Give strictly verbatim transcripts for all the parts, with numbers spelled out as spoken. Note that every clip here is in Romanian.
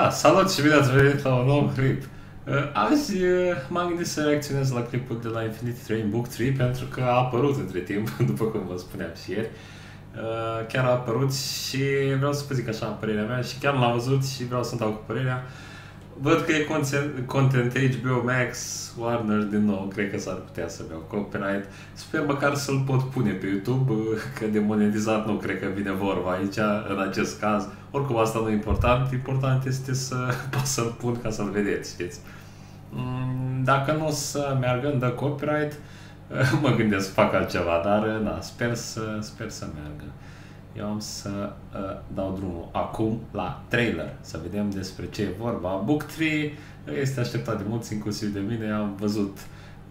Ah, salut și bine ați venit la un nou clip! Azi m-am gândit să reacționez la clipul de la Infinity Train Book trei pentru că a apărut între timp, după cum vă spuneam și ieri. Chiar a apărut și vreau să vă zic așa părerea mea și chiar l-am văzut și vreau să-mi dau cu părerea. Văd că e content H B O Max, Warner din nou, cred că s-ar putea să-mi iau copyright. Sper măcar să-l pot pune pe YouTube, că de monetizat nu cred că vine vorba aici, în acest caz. Oricum asta nu e important, important este să pot să-l pun ca să-l vedeți, știți? Dacă nu o să meargă, îmi dă copyright, mă gândesc să fac altceva, dar na, sper să, sper să meargă. Eu am să uh, dau drumul acum la trailer, să vedem despre ce e vorba. Book trei este așteptat de mulți, inclusiv de mine. Am văzut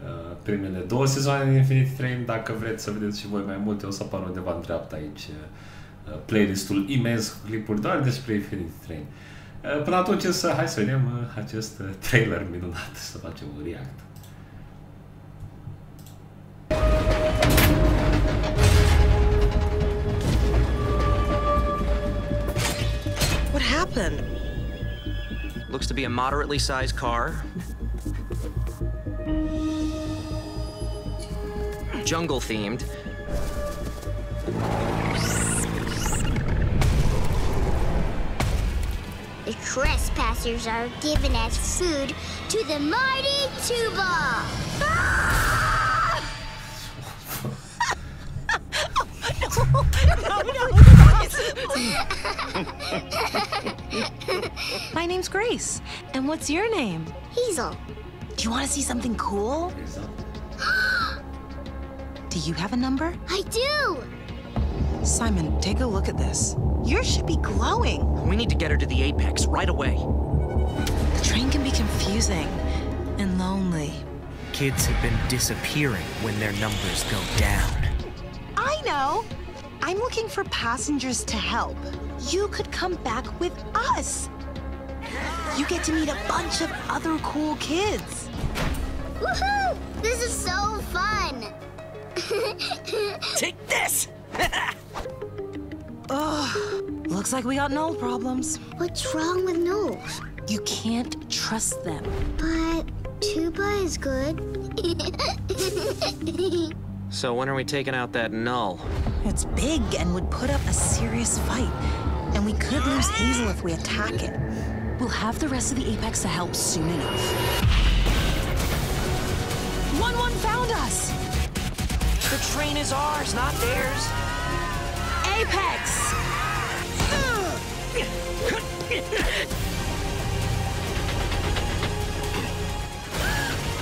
uh, primele două sezoane din Infinity Train. Dacă vreți să vedeți și voi mai multe, o să apară undeva în dreapta aici uh, playlistul imens cu clipuri doar despre Infinity Train. Uh, până atunci însă, hai să vedem uh, acest trailer minunat, să facem un react. Looks to be a moderately sized car. Jungle themed. The trespassers are given as food to the mighty Tuba. Ah! Oh, no, no, no. My name's Grace, and what's your name? Hazel. Do you want to see something cool? Do you have a number? I do! Simon, take a look at this. Yours should be glowing. We need to get her to the Apex right away. The train can be confusing and lonely. Kids have been disappearing when their numbers go down. I know! I'm looking for passengers to help. You could come back with us. You get to meet a bunch of other cool kids. Woohoo! This is so fun! Take this! Ugh. Looks like we got Null problems. What's wrong with Null? You can't trust them. But Tuba is good. So when are we taking out that Null? It's big and would put up a serious fight. And we could lose Hazel if we attack it. We'll have the rest of the Apex to help soon enough. One One found us! The train is ours, not theirs. Apex!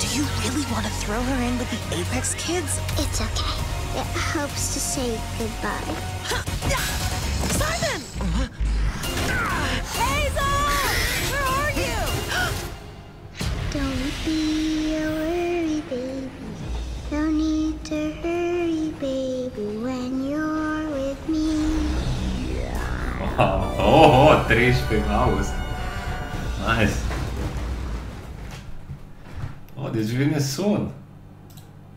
Do you really want to throw her in with the Apex kids? It's okay. It helps to say goodbye. Simon! Uh-huh. Hazel! Where are you? Don't be a worry, baby. No need to hurry, baby, when you're with me. Oh, oh, treisprezece august. Nice. Oh, deci vine sun.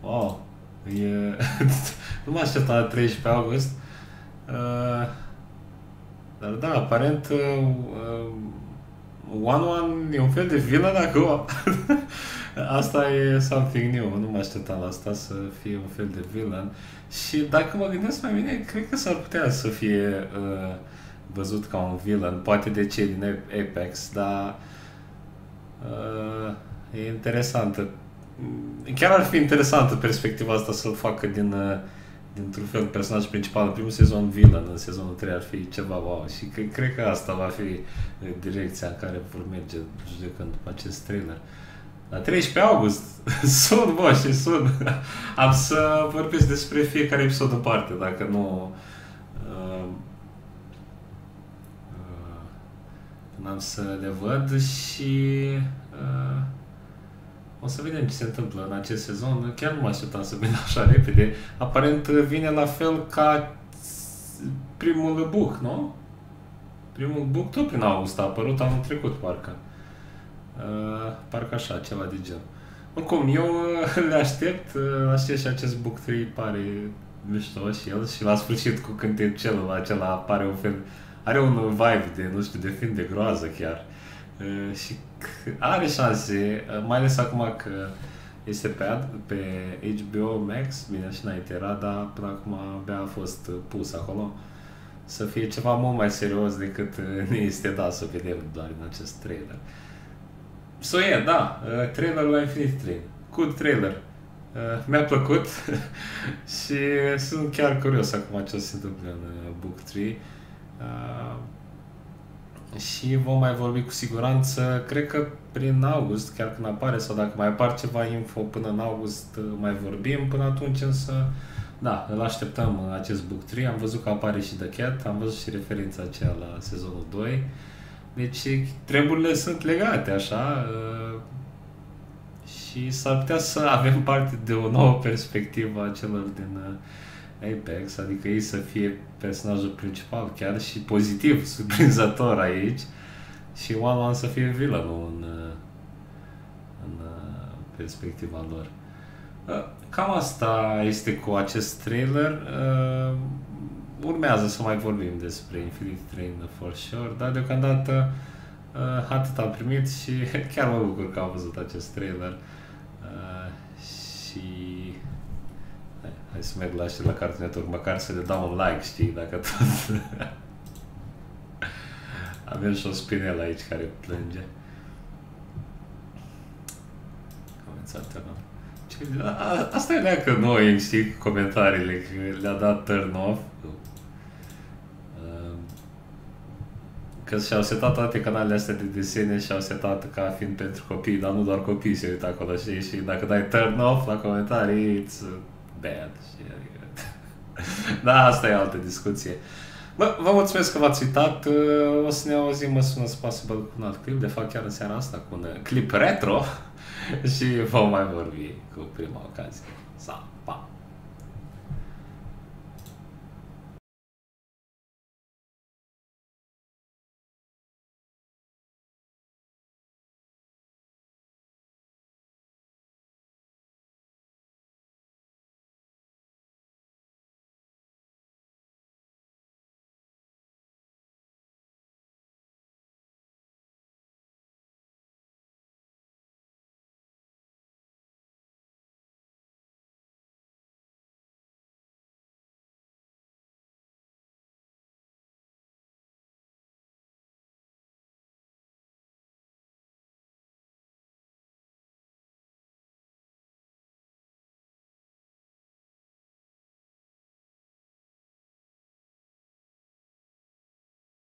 Wow. E... nu m-aș aștepta la treisprezece august, uh, dar da, aparent uh, One One e un fel de vilă, dacă asta e something new, nu m-aș aștepta la asta să fie un fel de villain. Și dacă mă gândesc mai bine, cred că s-ar putea să fie uh, văzut ca un villain, poate de cei din Apex, dar uh, e interesantă. Chiar ar fi interesantă perspectiva asta să-l facă din, dintr-un fel personaj principal în primul sezon villain, în sezonul trei ar fi ceva wow. Și cred, cred că asta va fi direcția în care vor merge judecând după acest trailer. La treisprezece august sun, bă, și sun. Am să vorbesc despre fiecare episod în parte, dacă nu uh, uh, n-am să le văd și uh, o să vedem ce se întâmplă în acest sezon. Chiar nu mă așteptam să vină așa repede. Aparent vine la fel ca primul book, nu? Primul book tot prin august a apărut anul trecut, parcă. Uh, parcă așa, ceva de gen. Oricum, eu le aștept. Aștept și acest book trei pare mișto și el. Și la sfârșit cu cântecul acela apare un fel... Are un vibe de, nu știu, de film de groază chiar. și are șanse, mai ales acum că este pe, pe H B O Max, bine, și înainte era, dar până acum abia a fost pus acolo, să fie ceva mult mai serios decât ne este dat să vedem doar în acest trailer. So, yeah, da, trailerul la Infinity Train. Good trailer. Mi-a plăcut și sunt chiar curios acum ce se întâmplă în Book trei. Și vom mai vorbi cu siguranță, cred că prin august, chiar când apare, sau dacă mai apar ceva info până în august, mai vorbim. Până atunci însă, da, îl așteptăm acest Book trei. Am văzut că apare și The Cat, am văzut și referința aceea la sezonul doi. Deci treburile sunt legate, așa, și s-ar putea să avem parte de o nouă perspectivă a celor din Apex, adică ei să fie personajul principal chiar și pozitiv, surprinzător aici, și One One să fie villainul în, în perspectiva lor. Cam asta este cu acest trailer. Urmează să mai vorbim despre Infinity Train for sure, dar deocamdată atât am primit și chiar mă bucur că am văzut acest trailer. Și hai să merg la și la Cartoon Network, măcar să le dau un like, știi, dacă tot avem și o spinelă aici care plânge. Asta e leacă noi, știi, comentariile, că le-a dat turn off. Că și-au setat toate canalele astea de desene și-au setat ca fiind pentru copii, dar nu doar copii se uită acolo, știi, și dacă dai turn off la comentarii, it's bad. Da, asta e altă discuție. Bă, vă mulțumesc că v-ați uitat. O să ne auzim, mă sună Spasible cu un alt clip. De fapt, chiar în seara asta cu un clip retro și vom mai vorbi cu prima ocazie. Sau.